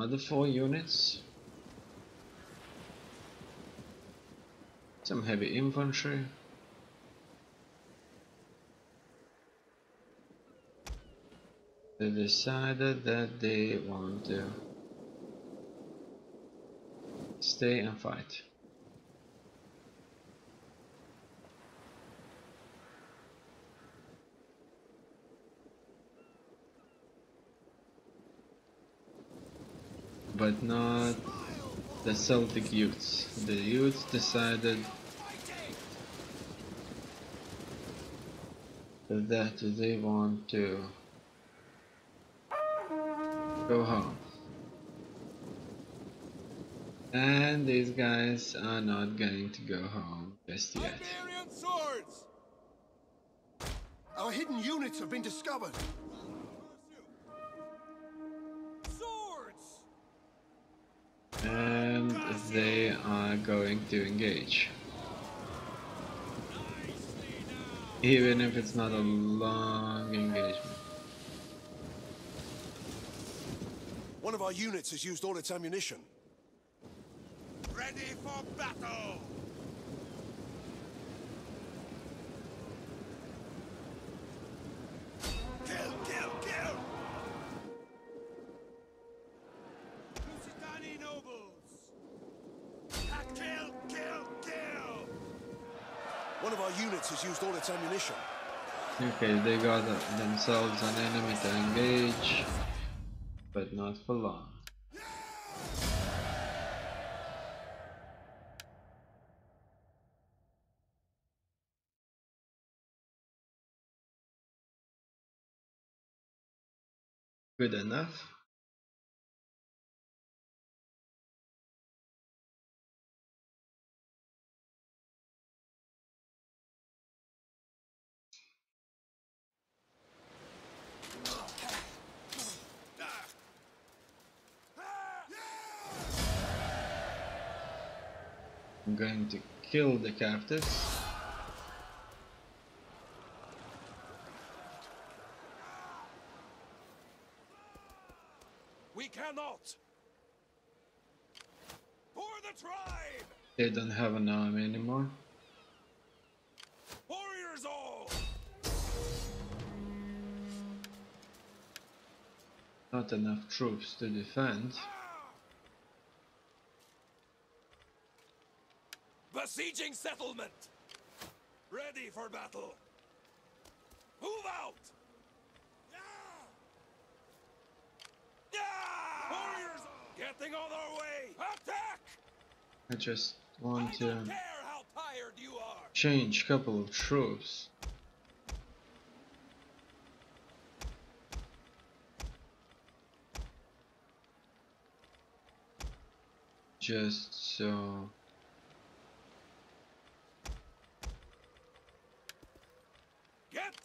Other 4 units. Some heavy infantry. They decided that they want to stay and fight. But not the Celtic youths. The youths decided that they want to go home. And these guys are not going to go home just yet. Our hidden units have been discovered. And they are going to engage, even if it's not a long engagement. One of our units has used all its ammunition. Ready for battle! Kill, kill, kill! One of our units has used all its ammunition. Okay, they got themselves an enemy to engage, but not for long. Good enough. I'm going to kill the captives. We cannot. For the tribe. They don't have an army anymore. Warriors all. Not enough troops to defend. Besieging settlement! Ready for battle! Move out! Yeah! Yeah! Warriors getting on our way! Attack! I just want to change a couple of troops. Just so...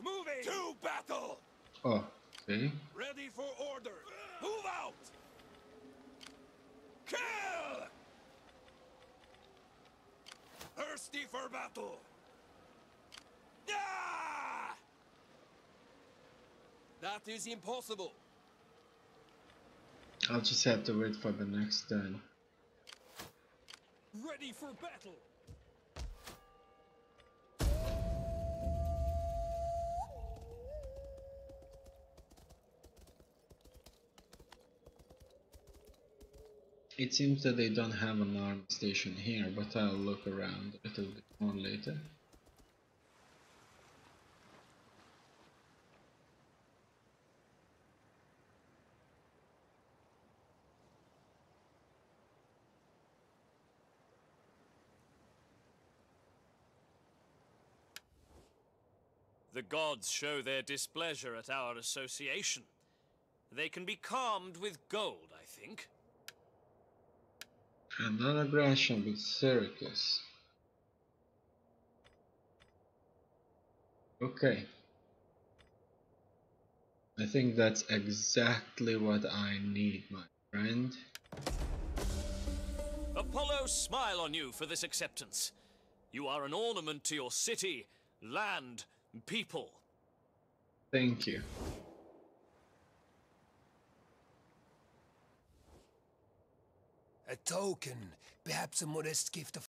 Moving to battle. Oh, okay. Ready for order. Move out. Kill. Thirsty for battle. Yeah. That is impossible. I'll just have to wait for the next turn. Ready for battle. It seems that they don't have an army station here, but I'll look around a little bit more later. The gods show their displeasure at our association. They can be calmed with gold, I think. And an aggression with Syracuse. Okay. I think that's exactly what I need, my friend. Apollo, smile on you for this acceptance. You are an ornament to your city, land, people. Thank you. A token, perhaps a modest gift of